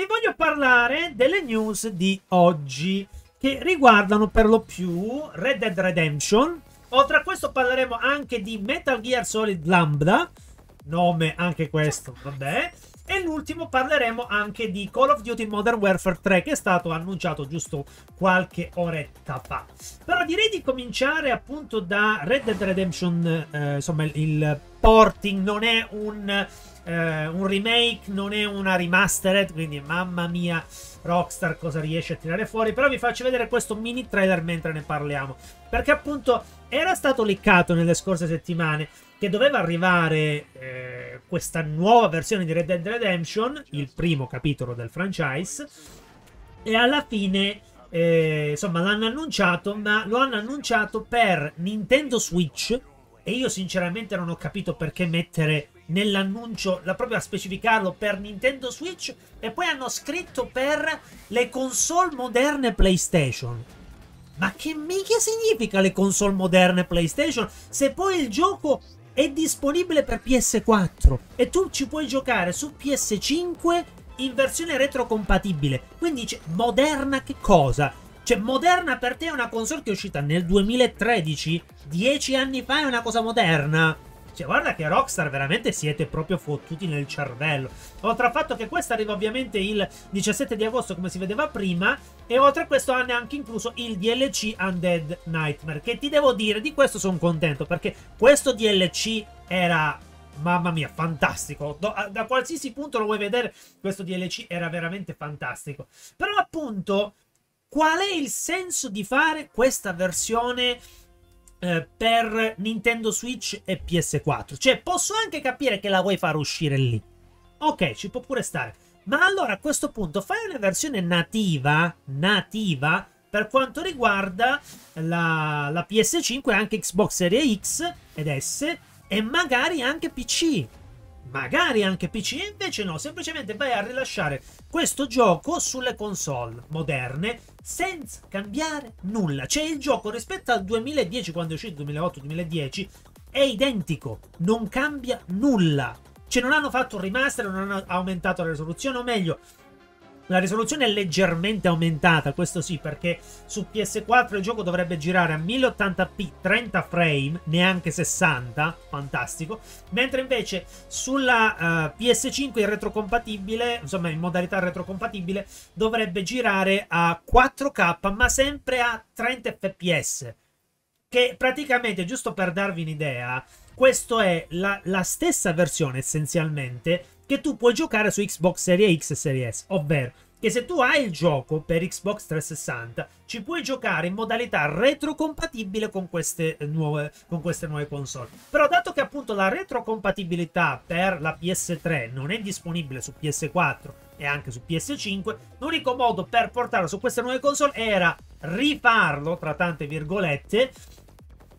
vi voglio parlare delle news di oggi, che riguardano per lo più Red Dead Redemption. Oltre a questo parleremo anche di Metal Gear Solid Lambda, nome anche questo, vabbè. E l'ultimo parleremo anche di Call of Duty Modern Warfare 3, che è stato annunciato giusto qualche oretta fa. Però direi di cominciare appunto da Red Dead Redemption, insomma il porting non è un remake, non è una remastered, quindi mamma mia Rockstar cosa riesce a tirare fuori. Però vi faccio vedere questo mini trailer mentre ne parliamo, perché appunto era stato leakato nelle scorse settimane che doveva arrivare questa nuova versione di Red Dead Redemption, il primo capitolo del franchise, e alla fine insomma l'hanno annunciato, ma lo hanno annunciato per Nintendo Switch, e io sinceramente non ho capito perché mettere nell'annuncio, la proprio a specificarlo per Nintendo Switch, e poi hanno scritto per le console moderne PlayStation. Ma che minchia significa le console moderne PlayStation, se poi il gioco è disponibile per PS4 e tu ci puoi giocare su PS5 in versione retrocompatibile? Quindi dice moderna che cosa? Cioè, moderna per te è una console che è uscita nel 2013, 10 anni fa, è una cosa moderna? Cioè, guarda che Rockstar veramente siete proprio fottuti nel cervello. Oltre al fatto che questa arriva ovviamente il 17 di agosto, come si vedeva prima, e oltre a questo hanno anche incluso il DLC Undead Nightmare, che ti devo dire, di questo sono contento, perché questo DLC era, mamma mia, fantastico. Da qualsiasi punto lo vuoi vedere, questo DLC era veramente fantastico. Però appunto, qual è il senso di fare questa versione per Nintendo Switch e PS4? Cioè, posso anche capire che la vuoi far uscire lì, ok, ci può pure stare, ma allora a questo punto fai una versione nativa per quanto riguarda la PS5 e anche Xbox Series X ed S, e magari anche PC, e invece no, semplicemente vai a rilasciare questo gioco sulle console moderne senza cambiare nulla. Cioè, il gioco rispetto al 2010, quando è uscito, 2008-2010, è identico, non cambia nulla. Cioè, non hanno fatto un remaster, non hanno aumentato la risoluzione, o meglio, la risoluzione è leggermente aumentata, questo sì, perché su PS4 il gioco dovrebbe girare a 1080p 30 frame, neanche 60, fantastico, mentre invece sulla PS5 in retrocompatibile, insomma in modalità retrocompatibile, dovrebbe girare a 4K, ma sempre a 30 fps, che praticamente, giusto per darvi un'idea, questa è la stessa versione essenzialmente che tu puoi giocare su Xbox Series X e Series S, ovvero che se tu hai il gioco per Xbox 360 ci puoi giocare in modalità retrocompatibile con queste nuove console. Però dato che appunto la retrocompatibilità per la PS3 non è disponibile su PS4 e anche su PS5, l'unico modo per portarlo su queste nuove console era rifarlo, tra tante virgolette,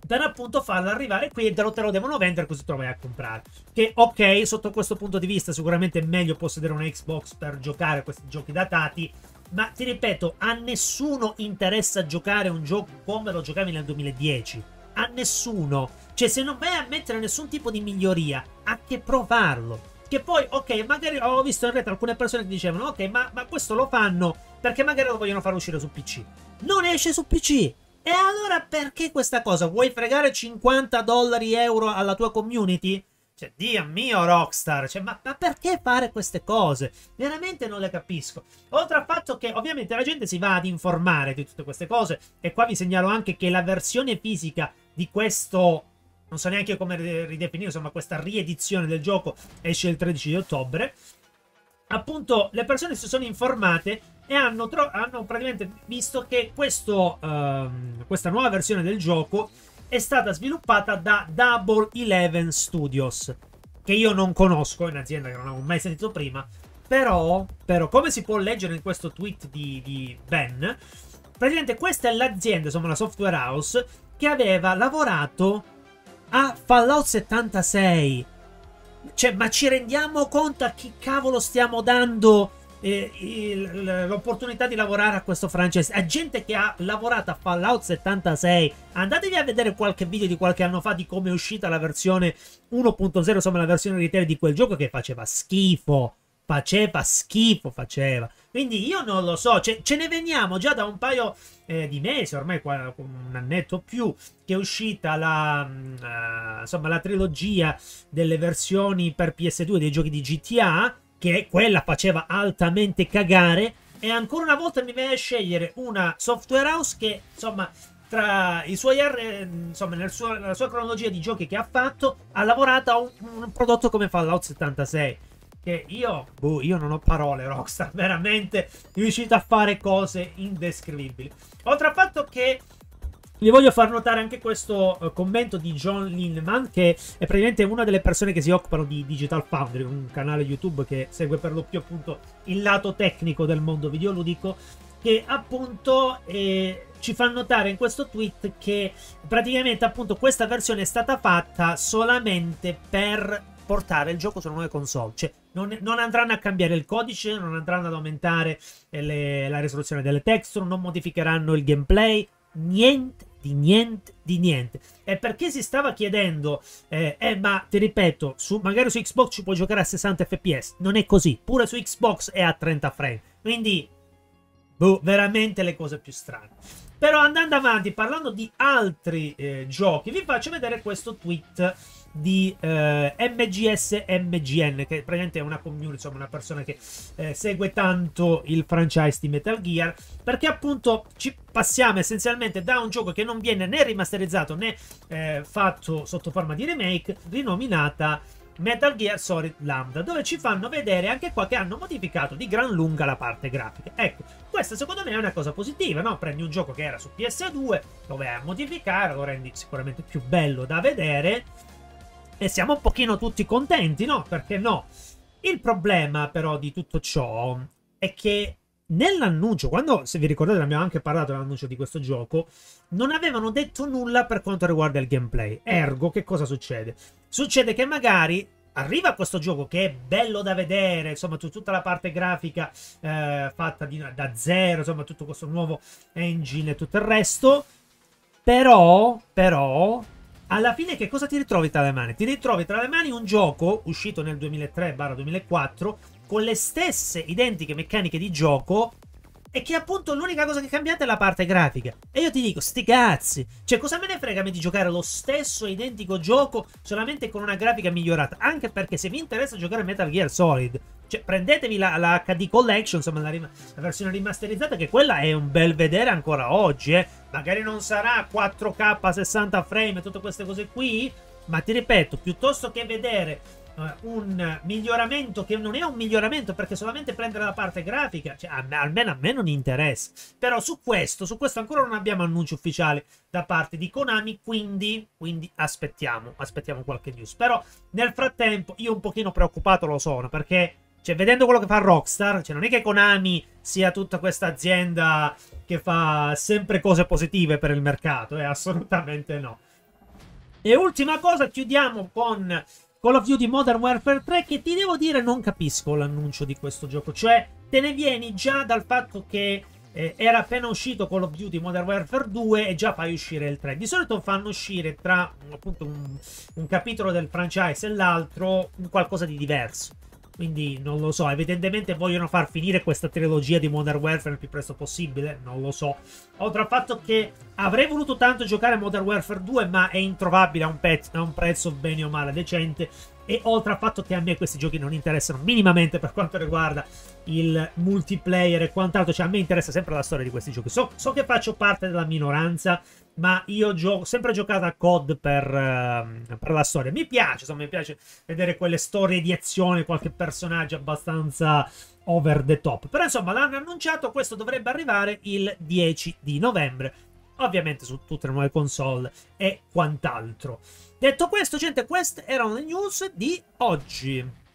per appunto farlo arrivare qui, e te lo devono vendere così tu lo vai a comprare. Che ok, sotto questo punto di vista sicuramente è meglio possedere una Xbox per giocare questi giochi datati, ma ti ripeto, a nessuno interessa giocare un gioco come lo giocavi nel 2010, a nessuno. Cioè, se non vai a mettere nessun tipo di miglioria, a che pro farlo? Che poi, ok, magari ho visto in rete alcune persone che dicevano ok, ma questo lo fanno perché magari lo vogliono far uscire su PC. Non esce su PC! E allora perché questa cosa? Vuoi fregare $50 euro alla tua community? Cioè, Dio mio Rockstar, cioè, ma perché fare queste cose? Veramente non le capisco. Oltre al fatto che ovviamente la gente si va ad informare di tutte queste cose, e qua vi segnalo anche che la versione fisica di questo, non so neanche come ridefinire, insomma questa riedizione del gioco, esce il 13 di ottobre. Appunto, le persone si sono informate e hanno praticamente visto che questa nuova versione del gioco è stata sviluppata da Double Eleven Studios, che io non conosco, è un'azienda che non avevo mai sentito prima, però come si può leggere in questo tweet di Ben, praticamente questa è l'azienda, insomma la software house, che aveva lavorato a Fallout 76. Cioè, ma ci rendiamo conto a chi cavolo stiamo dando l'opportunità di lavorare a questo franchise? A gente che ha lavorato a Fallout 76. Andatevi a vedere qualche video di qualche anno fa di come è uscita la versione 1.0, insomma la versione retail di quel gioco, che faceva schifo. faceva schifo, faceva. Quindi io non lo so, ce ne veniamo già da un paio di mesi, ormai un annetto o più, che è uscita la, insomma, la trilogia delle versioni per PS2 dei giochi di GTA, che quella faceva altamente cagare, e ancora una volta mi viene a scegliere una software house che, insomma, tra i suoi, insomma, nella sua cronologia di giochi che ha fatto, ha lavorato a un prodotto come Fallout 76. Che io, boh, io non ho parole. Rockstar veramente riuscita a fare cose indescrivibili. Oltre al fatto che vi voglio far notare anche questo commento di John Linneman, che è praticamente una delle persone che si occupano di Digital Foundry, un canale YouTube che segue per lo più appunto il lato tecnico del mondo videoludico, che appunto ci fa notare in questo tweet che praticamente appunto questa versione è stata fatta solamente per portare il gioco sulle nuove console, cioè non andranno a cambiare il codice, non andranno ad aumentare la risoluzione delle texture, non modificheranno il gameplay, niente di niente di niente. E perché si stava chiedendo ma ti ripeto, magari su Xbox ci puoi giocare a 60 fps, non è così, pure su Xbox è a 30 frame, quindi boh, veramente le cose più strane. Però andando avanti, parlando di altri giochi, vi faccio vedere questo tweet di MGSMGN, che praticamente è una community, insomma una persona che segue tanto il franchise di Metal Gear, perché appunto ci passiamo essenzialmente da un gioco che non viene né rimasterizzato né fatto sotto forma di remake, rinominata Metal Gear Solid Lambda, dove ci fanno vedere anche qua che hanno modificato di gran lunga la parte grafica. Ecco, questa secondo me è una cosa positiva, no? Prendi un gioco che era su PS2, lo vai a modificare, lo rendi sicuramente più bello da vedere e siamo un pochino tutti contenti, no? Perché no? Il problema però di tutto ciò è che nell'annuncio, quando, se vi ricordate, abbiamo anche parlato dell'annuncio di questo gioco, non avevano detto nulla per quanto riguarda il gameplay. Ergo, che cosa succede? Succede che magari arriva questo gioco che è bello da vedere, insomma tutta la parte grafica fatta da zero, insomma tutto questo nuovo engine e tutto il resto, però alla fine che cosa ti ritrovi tra le mani? Ti ritrovi tra le mani un gioco uscito nel 2003-2004 con le stesse identiche meccaniche di gioco e che appunto l'unica cosa che è cambiata è la parte grafica. E io ti dico, sti cazzi! Cioè, cosa me ne frega di giocare lo stesso identico gioco solamente con una grafica migliorata? Anche perché se vi interessa giocare Metal Gear Solid, cioè prendetevi la HD Collection, insomma la versione rimasterizzata, che quella è un bel vedere ancora oggi, eh. Magari non sarà 4K, 60 frame, tutte queste cose qui, ma ti ripeto, piuttosto che vedere un miglioramento che non è un miglioramento perché solamente prendere la parte grafica, cioè, almeno a me non interessa. Però su questo ancora non abbiamo annunci ufficiali da parte di Konami, quindi aspettiamo qualche news. Però nel frattempo io un pochino preoccupato lo sono, perché cioè, vedendo quello che fa Rockstar, cioè, non è che Konami sia tutta questa azienda che fa sempre cose positive per il mercato, assolutamente no. E ultima cosa, chiudiamo con Call of Duty Modern Warfare 3, che ti devo dire non capisco l'annuncio di questo gioco. Cioè, te ne vieni già dal fatto che era appena uscito Call of Duty Modern Warfare 2 e già fai uscire il 3. Di solito fanno uscire tra appunto un capitolo del franchise e l'altro qualcosa di diverso. Quindi non lo so, evidentemente vogliono far finire questa trilogia di Modern Warfare il più presto possibile, non lo so. Oltre al fatto che avrei voluto tanto giocare Modern Warfare 2, ma è introvabile a un prezzo bene o male decente. E oltre al fatto che a me questi giochi non interessano minimamente per quanto riguarda il multiplayer e quant'altro, cioè a me interessa sempre la storia di questi giochi. So che faccio parte della minoranza, ma io ho sempre giocato a COD per la storia. Mi piace, insomma, mi piace vedere quelle storie di azione, qualche personaggio abbastanza over the top. Però insomma l'hanno annunciato, questo dovrebbe arrivare il 10 di novembre. Ovviamente su tutte le nuove console e quant'altro. Detto questo, gente, queste erano le news di oggi.